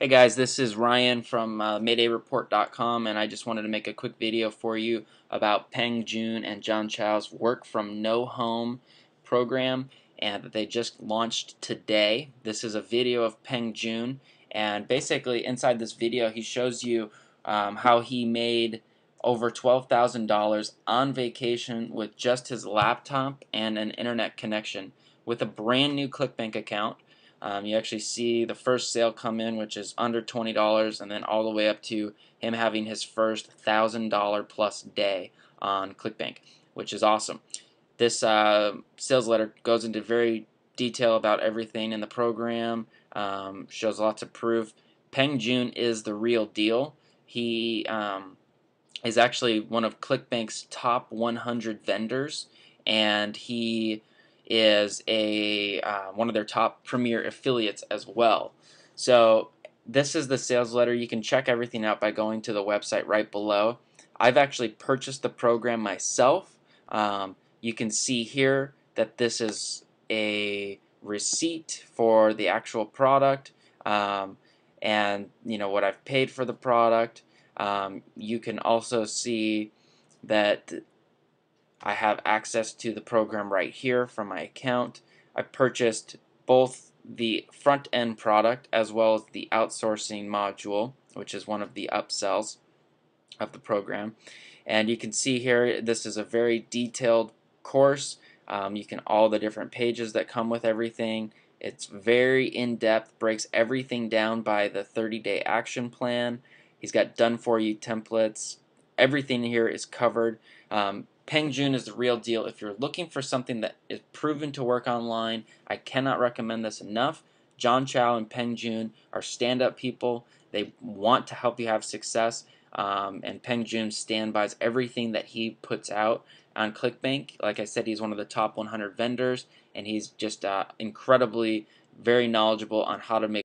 Hey guys, this is Ryan from MaydayReport.com, and I just wanted to make a quick video for you about Peng Joon and John Chow's Work From No Home program and that they just launched today. This is a video of Peng Joon, and basically inside this video he shows you how he made over $12,000 on vacation with just his laptop and an internet connection with a brand new ClickBank account. You actually see the first sale come in, which is under $20, and then all the way up to him having his first $1,000 plus day on ClickBank, which is awesome. This sales letter goes into very detail about everything in the program, shows lots of proof. Peng Joon is the real deal. He is actually one of ClickBank's top 100 vendors, and he is a one of their top premier affiliates as well. So this is the sales letter. You can check everything out by going to the website right below. I've actually purchased the program myself. You can see here that this is a receipt for the actual product, and you know what I've paid for the product. You can also see that I have access to the program right here from my account. I purchased both the front-end product as well as the outsourcing module, which is one of the upsells of the program. And you can see here, this is a very detailed course. You can all the different pages that come with everything. It's very in-depth, breaks everything down by the 30-day action plan. He's got done-for-you templates. Everything here is covered. Peng Joon is the real deal. If you're looking for something that is proven to work online, I cannot recommend this enough. John Chow and Peng Joon are stand-up people. They want to help you have success, and Peng Joon standbys everything that he puts out on ClickBank. Like I said, he's one of the top 100 vendors, and he's just incredibly very knowledgeable on how to make